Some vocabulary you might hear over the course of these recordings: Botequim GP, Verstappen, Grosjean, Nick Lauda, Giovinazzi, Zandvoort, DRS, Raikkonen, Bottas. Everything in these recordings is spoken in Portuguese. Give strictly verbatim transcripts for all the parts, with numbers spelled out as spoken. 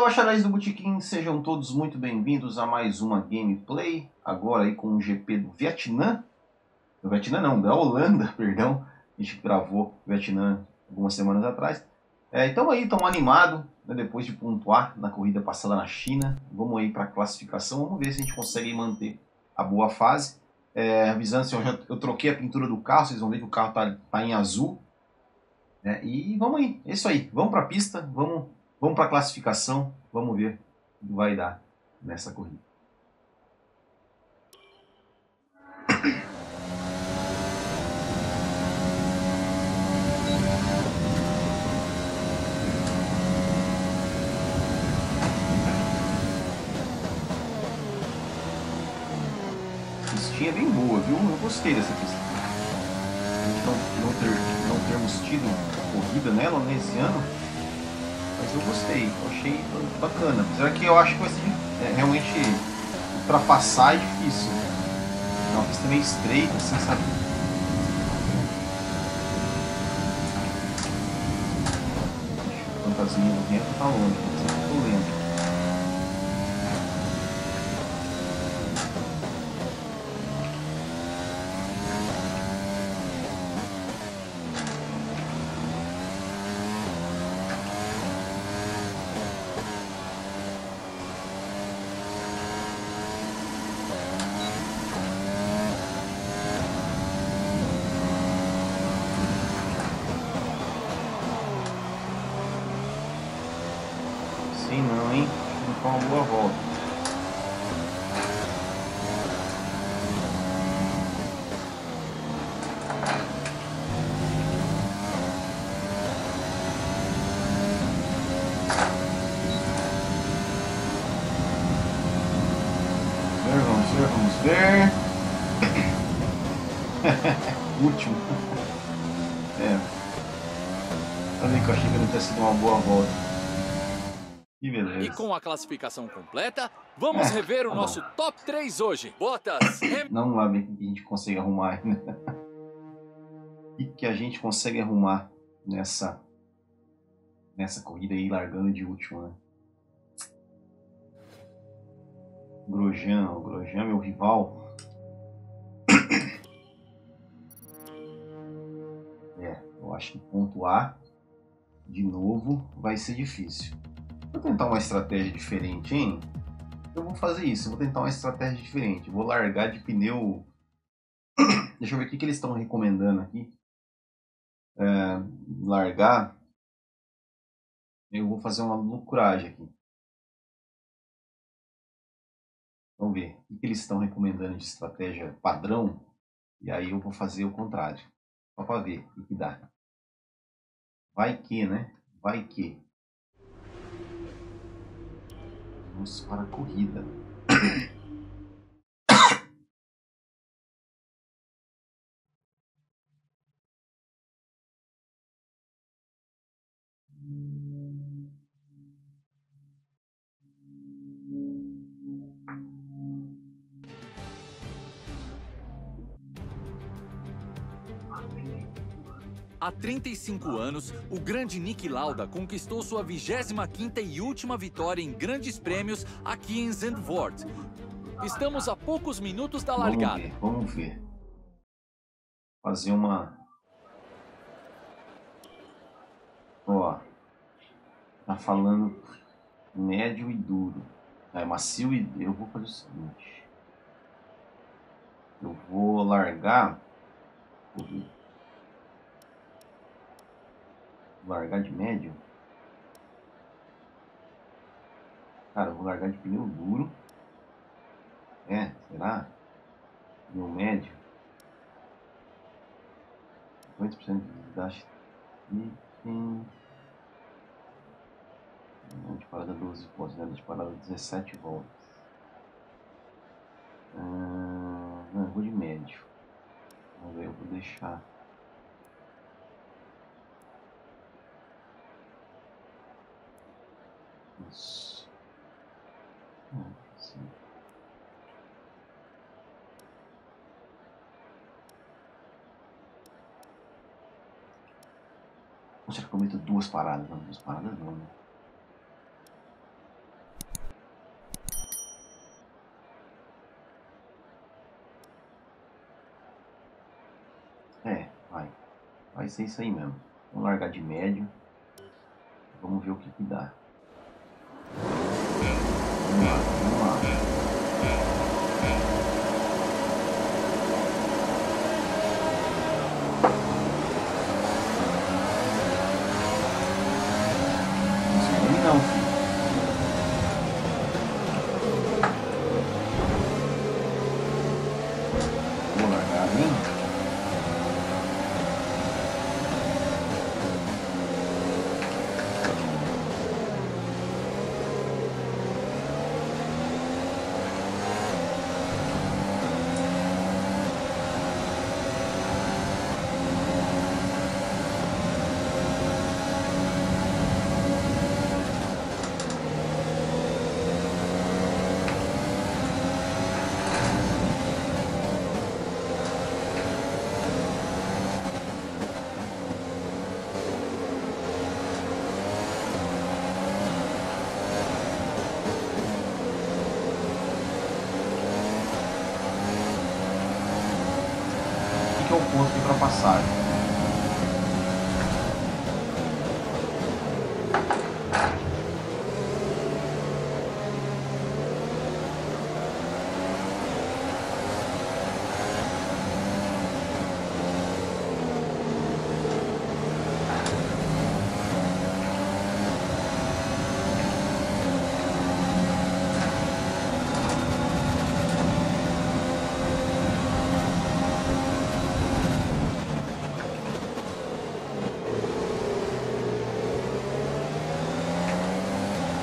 Fala, bacharéis do Botequim, sejam todos muito bem-vindos a mais uma gameplay, agora aí com o G P do Vietnã, do Vietnã não, da Holanda, perdão, a gente gravou o Vietnã algumas semanas atrás, é, então aí, estamos animados, né, depois de pontuar na corrida passada na China, vamos aí para a classificação, vamos ver se a gente consegue manter a boa fase, é, avisando, assim, eu, já, eu troquei a pintura do carro, vocês vão ver que o carro está tá em azul, né, e vamos aí, é isso aí, vamos para a pista, vamos... Vamos para a classificação, vamos ver o que vai dar nessa corrida. Pistinha bem boa, viu? Eu gostei dessa pista. Não, não, ter, não termos tido corrida nela nesse ano. Mas eu gostei, eu achei bacana. Será que eu acho que vai ser é, realmente ultrapassar é difícil? É uma pista meio estreita, assim, sabe? Quantas linhas do vento tá longe, mas eu tô lento. Não, hein? Não foi uma boa volta. Vamos ver, vamos ver, vamos ver. Último. É. Também que eu achei que não tinha sido uma boa volta. E com a classificação completa, vamos é, rever o tá nosso bom. top três hoje. Bottas. Não, vamos lá ver o que a gente consegue arrumar ainda. O que a gente consegue arrumar nessa, nessa corrida aí, largando de último, né? Grosjean, o Grosjean, meu rival. É, eu acho que pontuar de novo vai ser difícil. Vou tentar uma estratégia diferente, hein? Eu vou fazer isso, eu vou tentar uma estratégia diferente. Vou largar de pneu... Deixa eu ver o que, que eles estão recomendando aqui. É, largar... Eu vou fazer uma loucuragem aqui. Vamos ver o que, que eles estão recomendando de estratégia padrão. E aí eu vou fazer o contrário. Só para ver o que dá. Vai que, né? Vai que... Vamos para a corrida. Há trinta e cinco anos, o grande Nick Lauda conquistou sua vigésima quinta e última vitória em grandes prêmios aqui em Zandvoort. Estamos a poucos minutos da largada. Vamos ver, vamos ver. Fazer uma... Ó, tá falando médio e duro. É macio e... Eu vou fazer o seguinte. Eu vou largar... Largar de médio. Cara, eu vou largar de pneu duro. É, será? Pneu médio. cinquenta por cento de desgaste. De parada doze voltas, né? De parada dezessete voltas. Ah, não, eu vou de médio. Vamos ver, eu vou deixar. Será que eu meto duas paradas? Não, duas paradas não, né? vai ser isso aí mesmo. Vamos largar de médio. Vamos ver o que, que dá. Vamos lá, vamos lá. Não sei nem não, filho. Vou largar bem. É o ponto de ultrapassagem.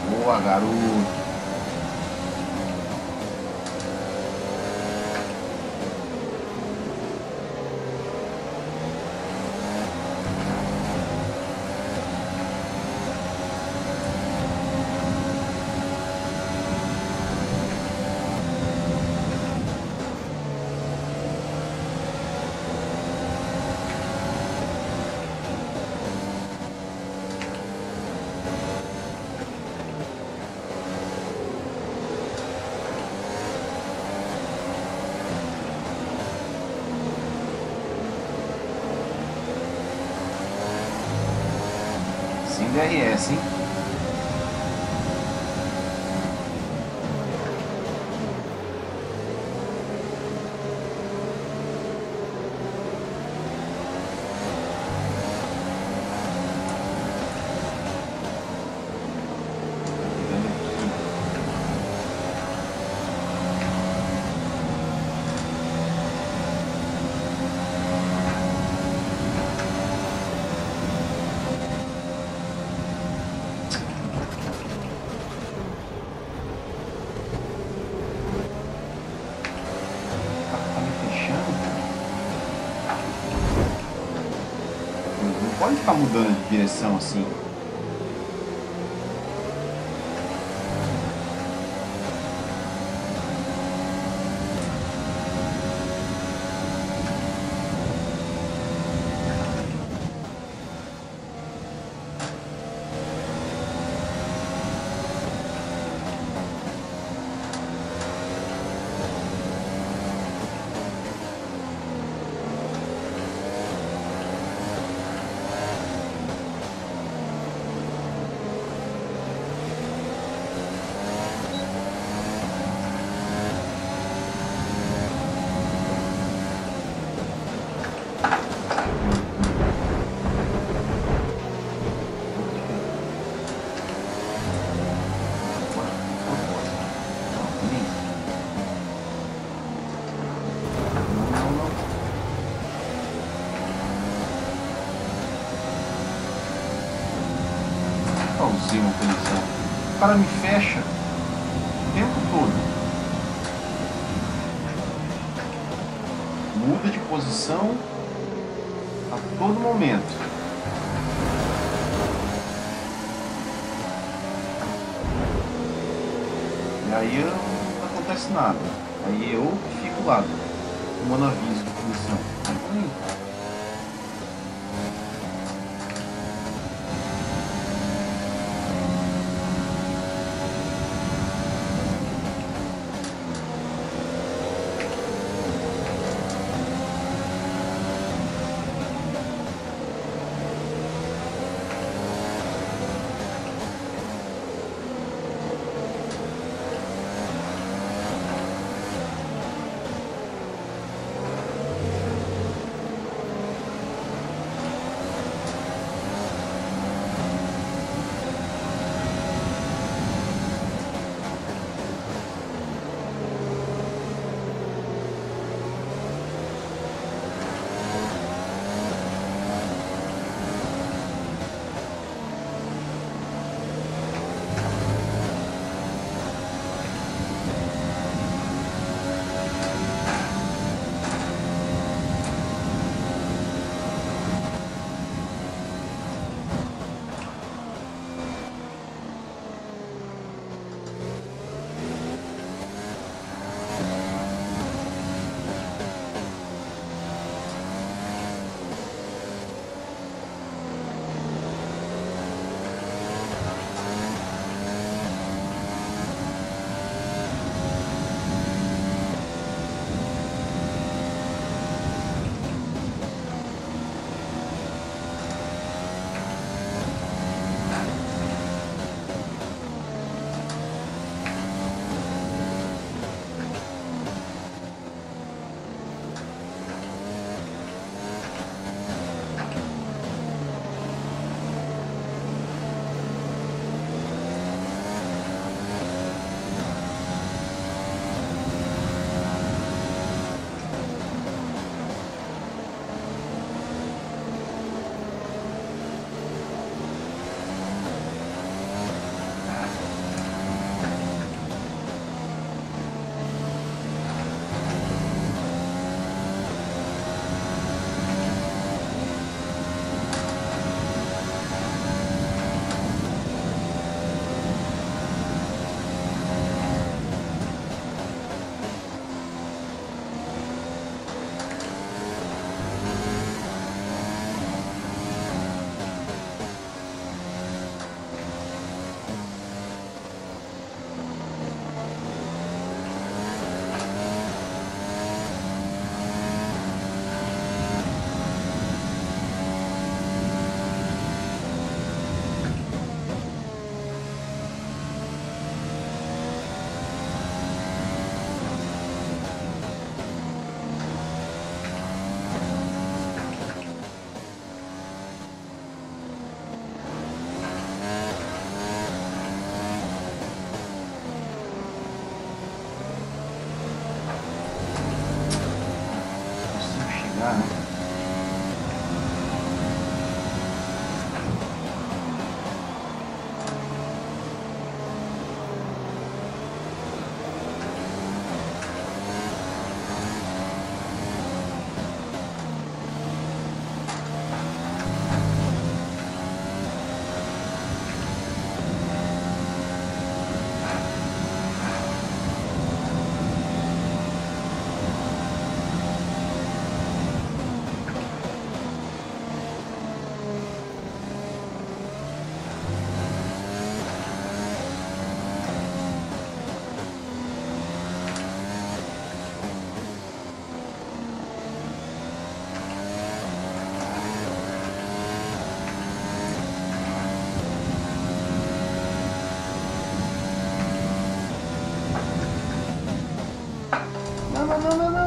Boa, garoto. D R S, hein? Pode ficar mudando de direção assim. O cara me fecha o tempo todo. Muda de posição a todo momento. E aí não acontece nada. Aí eu fico lá, tomando aviso de punição. Hum. no, no, no, no, no.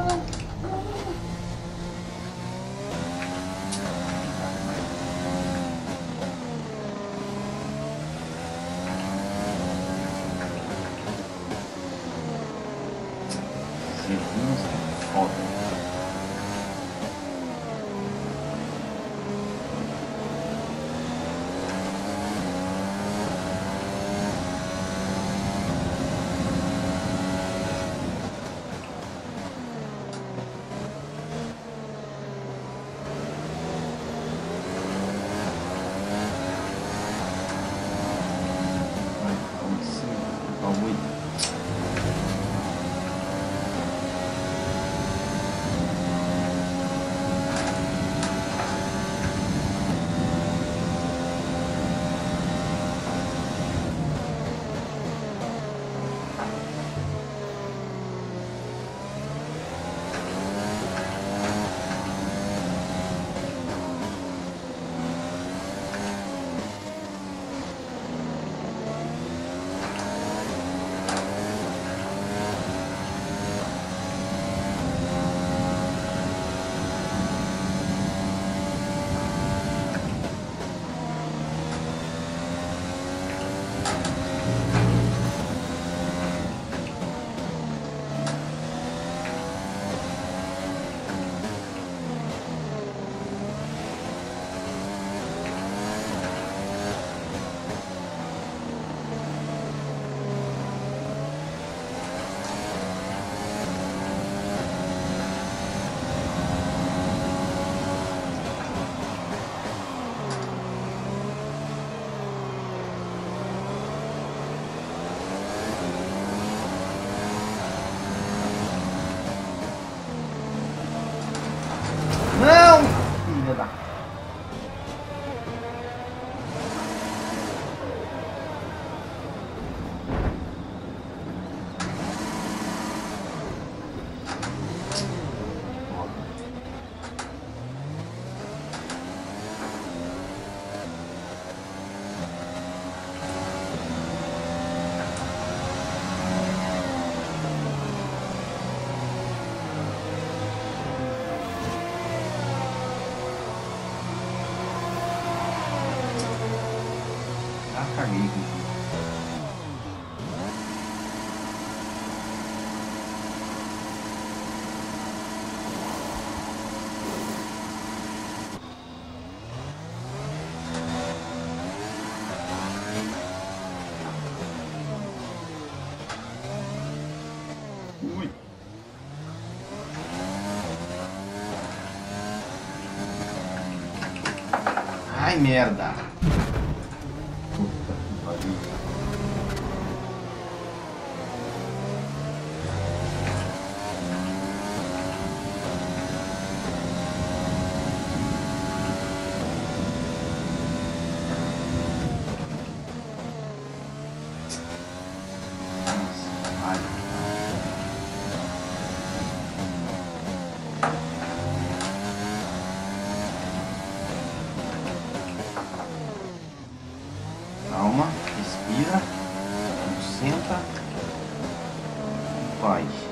Ai, merda! Puta que pariu.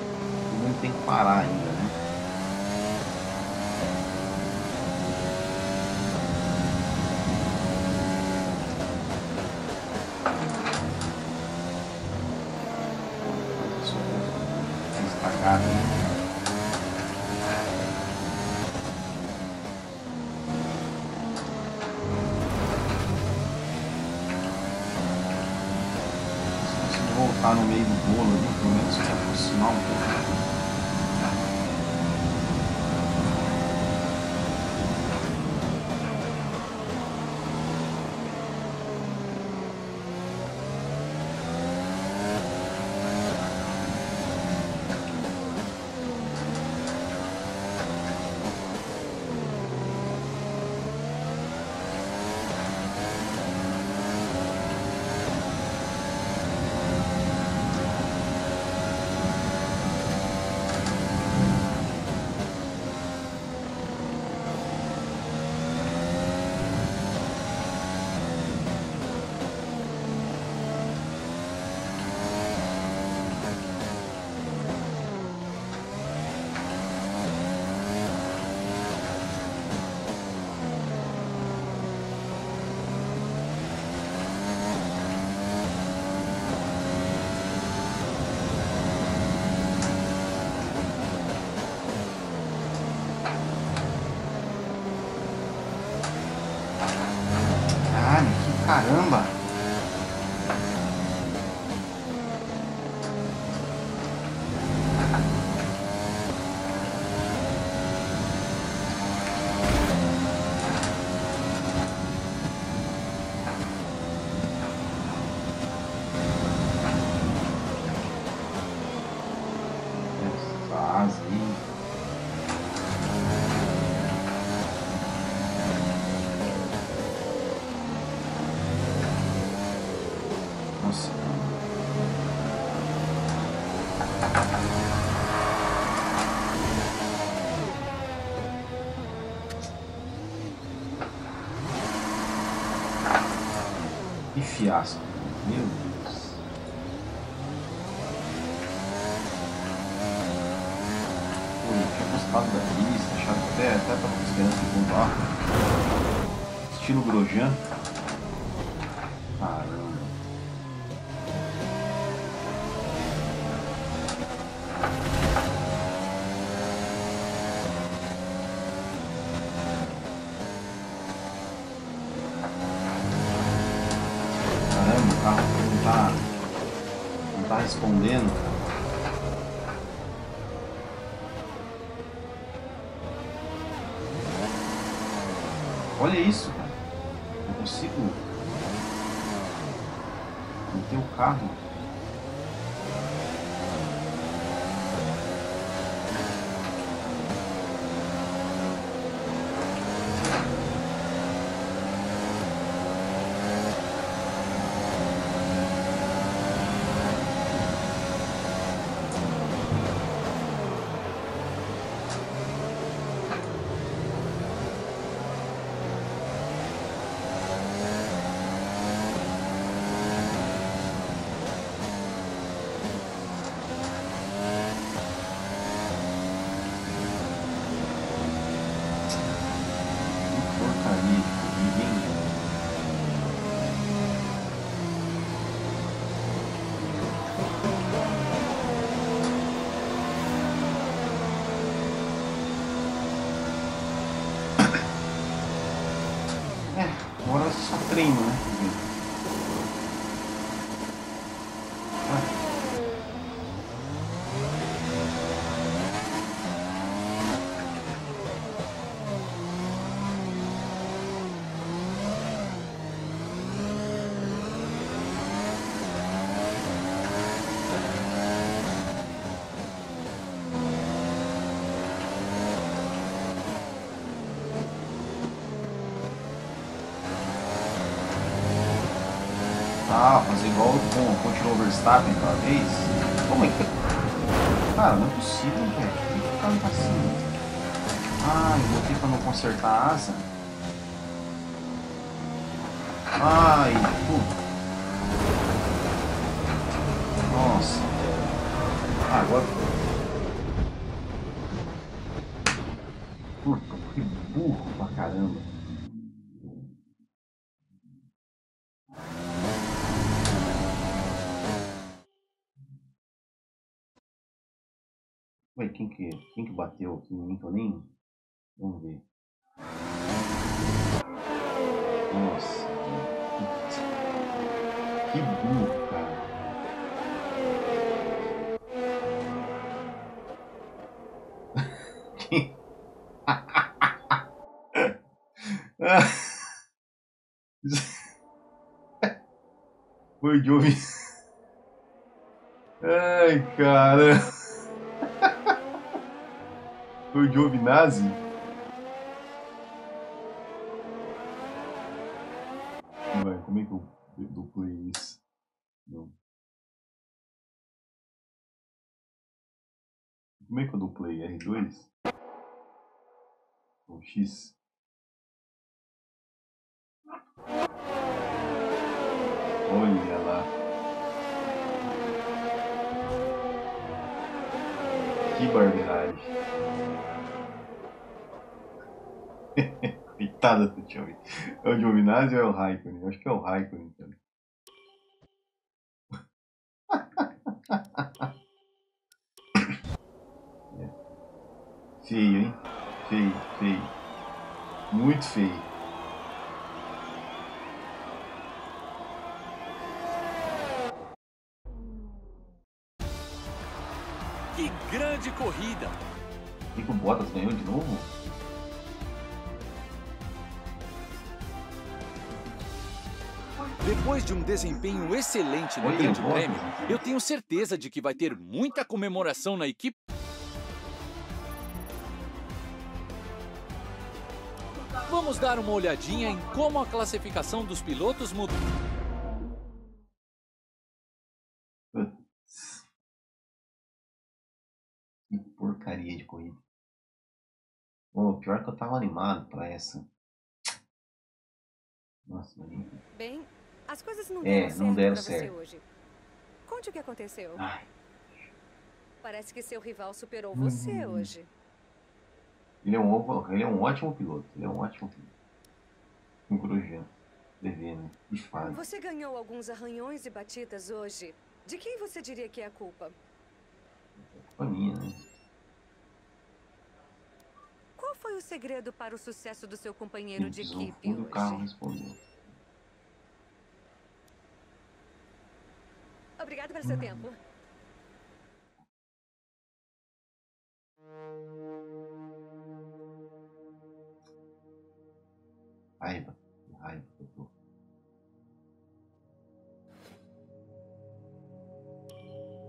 No meio do bolo ali, pelo menos para aproximar um pouco. Que fiasco, meu Deus. Pô, eu tinha gostado da pista, achava até, até tava com esperança de bombar. Estilo Grosjean. Caramba. Respondendo, olha isso, cara. Eu consigo manter o carro. Treino, né? Ah. Ah, fazer igual com continuou o Verstappen aquela vez. Como é que... Cara, não é possível, velho. Por que o carro tá assim? Ah, eu botei pra não consertar a asa. Ai, pô. Nossa. Ah, agora... Puta, que burro pra caramba. Ué, quem que, quem que bateu aqui? Não tô nem... Vamos ver. Nossa. Que burro, cara. Que... Foi o Giovinazzi. Ai, cara. Foi o Giovinazzi? Vai, como é que eu dou play nisso? Não. Como é que eu dou play? R dois? Ou X? Olha lá. Que barbeiragem. Coitada do Tio. É o Giovinazzi ou é o Raikkonen? Eu acho que é o Raikkonen, cara. É. Feio, hein? Feio, feio. Muito feio. Que grande corrida! E que o Bottas ganhou de novo? Depois de um desempenho excelente no Grande Prêmio, eu tenho certeza de que vai ter muita comemoração na equipe. Vamos dar uma olhadinha em como a classificação dos pilotos mudou. porcaria de corrida. Bom, pior que eu tava animado pra essa. Nossa, maninha. Bem, as coisas não deram é, certo, não deram pra certo. Você hoje. Conte o que aconteceu. Ai. Parece que seu rival superou hum. você hoje. Ele é, um, ele é um ótimo piloto. Ele é um ótimo piloto. Um Grosjean. Devendo. Desfaz. Você ganhou alguns arranhões e batidas hoje. De quem você diria que é a culpa? É culpa minha, né? Qual foi o segredo para o sucesso do seu companheiro Sim, de equipe hoje? O carro respondeu. Obrigado pelo hum. seu tempo. Raiva, raiva, eu tô.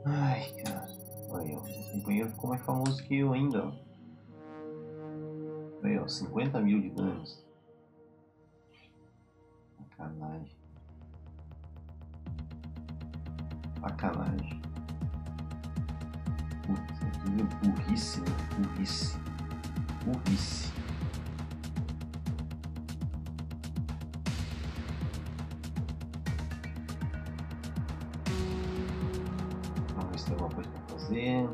Ai, cara. Olha, o companheiro ficou mais famoso que eu ainda. Olha, cinquenta mil de danos. Sacanagem. Sacanagem. Putz, aquilo é burrice, né? Burrice. Burrice. Fazer.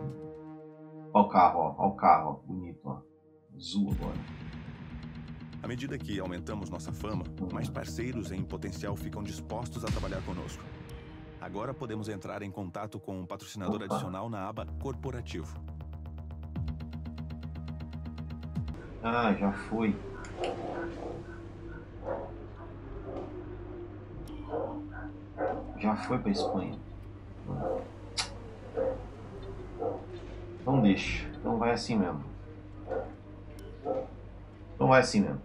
Olha o carro, ó. Olha o carro, ó. Bonito, ó. Azul agora. À medida que aumentamos nossa fama, uhum. mais parceiros em potencial ficam dispostos a trabalhar conosco. Agora podemos entrar em contato com um patrocinador Opa. adicional na aba Corporativo. Ah, já foi. Já foi pra Espanha. Não deixa, então vai assim mesmo. Então vai assim mesmo.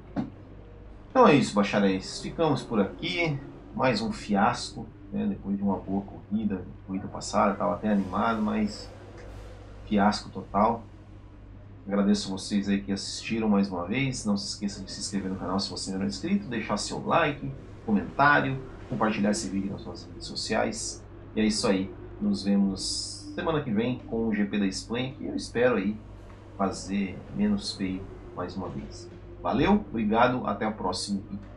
Então é isso, bacharéis. Ficamos por aqui. Mais um fiasco, né? Depois de uma boa corrida, corrida passada, estava até animado, mas fiasco total. Agradeço vocês aí que assistiram mais uma vez. Não se esqueça de se inscrever no canal se você não é inscrito, deixar seu like, comentário, compartilhar esse vídeo nas suas redes sociais. E é isso aí. Nos vemos semana que vem com o G P da Espanha, que eu espero aí fazer menos feio mais uma vez. Valeu, obrigado, até o próximo vídeo.